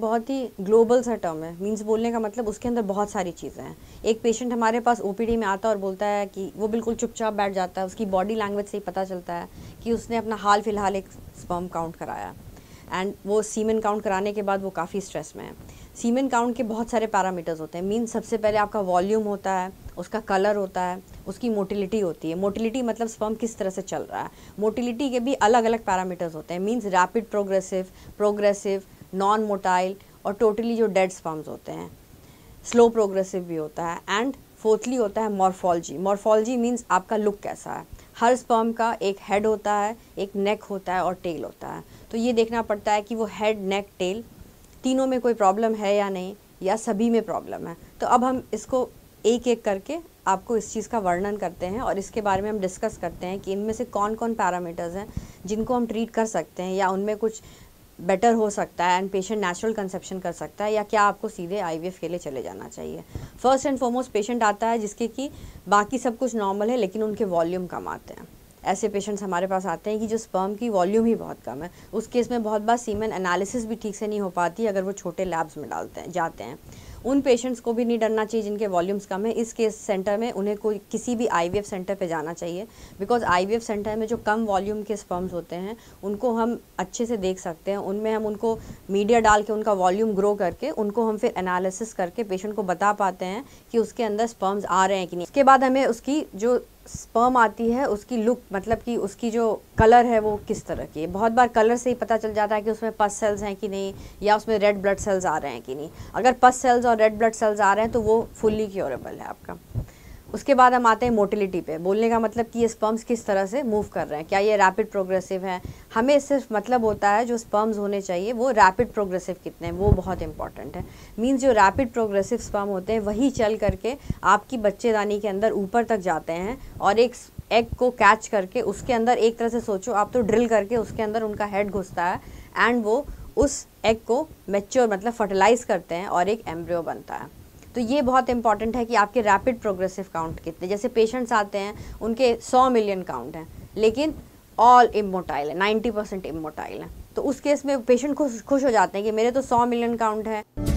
बहुत ही ग्लोबल सा टर्म है। मीन्स बोलने का मतलब उसके अंदर बहुत सारी चीज़ें हैं। एक पेशेंट हमारे पास ओपीडी में आता है और बोलता है कि वो बिल्कुल चुपचाप बैठ जाता है, उसकी बॉडी लैंग्वेज से ही पता चलता है कि उसने अपना हाल फिलहाल एक स्पर्म काउंट कराया एंड वो सीमेन काउंट कराने के बाद वो काफ़ी स्ट्रेस में है। सीमेन काउंट के बहुत सारे पैरामीटर्स होते हैं। मीन सबसे पहले आपका वॉल्यूम होता है, उसका कलर होता है, उसकी मोटिलिटी होती है। मोटिलिटी मतलब स्पर्म किस तरह से चल रहा है। मोटिलिटी के भी अलग अलग पैरामीटर्स होते हैं। Means rapid progressive, progressive, non motile और टोटली जो डेड स्पर्म्स होते हैं। स्लो प्रोग्रेसिव भी होता है। एंड फोर्थली होता है मॉर्फोलॉजी। मॉर्फोलॉजी मीन्स आपका लुक कैसा है। हर स्पर्म का एक हेड होता है, एक नेक होता है और टेल होता है। तो ये देखना पड़ता है कि वो हेड, नेक, टेल तीनों में कोई प्रॉब्लम है या नहीं, या सभी में प्रॉब्लम है। तो अब हम इसको एक एक करके आपको इस चीज़ का वर्णन करते हैं और इसके बारे में हम डिस्कस करते हैं कि इनमें से कौन कौन पैरामीटर्स हैं जिनको हम ट्रीट कर सकते हैं या उनमें कुछ बेटर हो सकता है एंड पेशेंट नेचुरल कंसेप्शन कर सकता है या क्या आपको सीधे आईवीएफ के लिए चले जाना चाहिए। फर्स्ट एंड फॉरमोस्ट पेशेंट आता है जिसके कि बाकी सब कुछ नॉर्मल है लेकिन उनके वॉल्यूम कम आते हैं। ऐसे पेशेंट्स हमारे पास आते हैं कि जो स्पर्म की वॉल्यूम ही बहुत कम है। उस केस में बहुत बार सीमेन एनालिसिस भी ठीक से नहीं हो पाती अगर वो छोटे लैब्स में डालते हैं जाते हैं। उन पेशेंट्स को भी नहीं डरना चाहिए जिनके वॉल्यूम्स कम है। इस केस सेंटर में उन्हें कोई किसी भी आईवीएफ सेंटर पे जाना चाहिए बिकॉज आईवीएफ सेंटर में जो कम वॉल्यूम के स्पर्म्स होते हैं उनको हम अच्छे से देख सकते हैं। उनमें हम उनको मीडिया डाल के उनका वॉल्यूम ग्रो करके उनको हम फिर एनालिसिस करके पेशेंट को बता पाते हैं कि उसके अंदर स्पर्म्स आ रहे हैं कि नहीं। उसके बाद हमें उसकी जो स्पर्म आती है उसकी लुक मतलब कि उसकी जो कलर है वो किस तरह की है। बहुत बार कलर से ही पता चल जाता है कि उसमें पस सेल्स हैं कि नहीं या उसमें रेड ब्लड सेल्स आ रहे हैं कि नहीं। अगर पस सेल्स और रेड ब्लड सेल्स आ रहे हैं तो वो फुल्ली क्योरेबल है आपका। उसके बाद हम आते हैं मोटिलिटी पे। बोलने का मतलब कि ये स्पर्म्स किस तरह से मूव कर रहे हैं, क्या ये रैपिड प्रोग्रेसिव है। हमें सिर्फ मतलब होता है जो स्पर्म्स होने चाहिए वो रैपिड प्रोग्रेसिव कितने हैं, वो बहुत इंपॉर्टेंट है। मींस जो रैपिड प्रोग्रेसिव स्पर्म होते हैं वही चल करके आपकी बच्चेदानी के अंदर ऊपर तक जाते हैं और एक एग को कैच करके उसके अंदर एक तरह से सोचो आप तो ड्रिल करके उसके अंदर उनका हेड घुसता है एंड वो उस एग को मैच्योर मतलब फर्टिलाइज़ करते हैं और एक एम्ब्रियो बनता है। तो ये बहुत इंपॉर्टेंट है कि आपके रैपिड प्रोग्रेसिव काउंट कितने। जैसे पेशेंट्स आते हैं उनके 100 मिलियन काउंट हैं लेकिन ऑल इमोटाइल है, 90% इमोटाइल है। तो उस केस में पेशेंट खुश हो जाते हैं कि मेरे तो 100 मिलियन काउंट है।